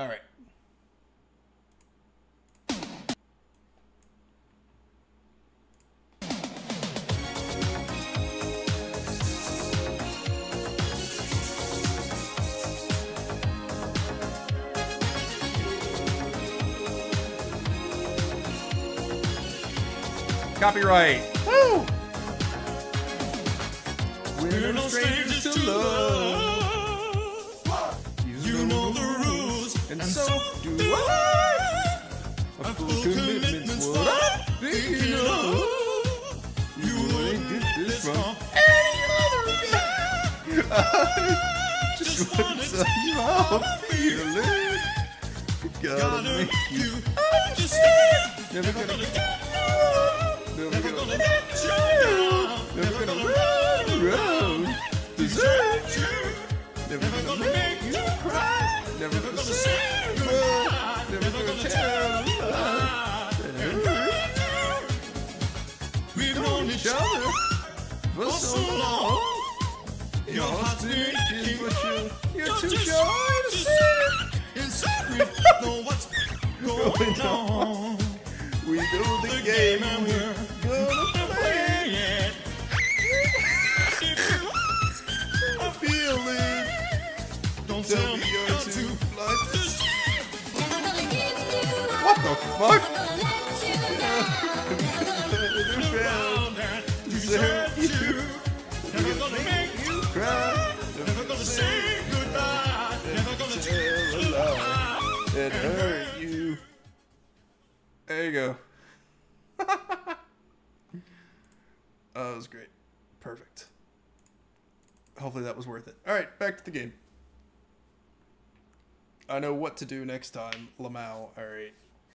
All right. Copyright. Woo! We're no strangers to love. You know the rules, and so do I. A full commitment's what I'm thinking of. You wouldn't get this wrong. Any other guy. Just wanna tell you how I'm feeling. Gotta make you understand. Never gonna get you. Never gonna let you down. Never gonna run, desert you. Never gonna make you cry. Never gonna say goodbye. Never gonna tell you I love you. We've known each other for so long. Your heart's been aching, but you're too shy to say. Inside we know what's going on. We know the game and we're gonna play it. I'm feeling. Don't tell me you're too flush. What the fuck? Desert you. Never gonna make you cry. Never gonna say goodbye. Never gonna tell a lie that hurt you. There you go. That was great. Perfect. Hopefully that was worth it. All right, back to the game. I know what to do next time. Lamau. All right.